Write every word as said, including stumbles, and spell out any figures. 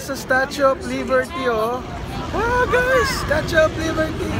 tayo sa Statue of Liberty, oh. Wow, guys! Statue of Liberty!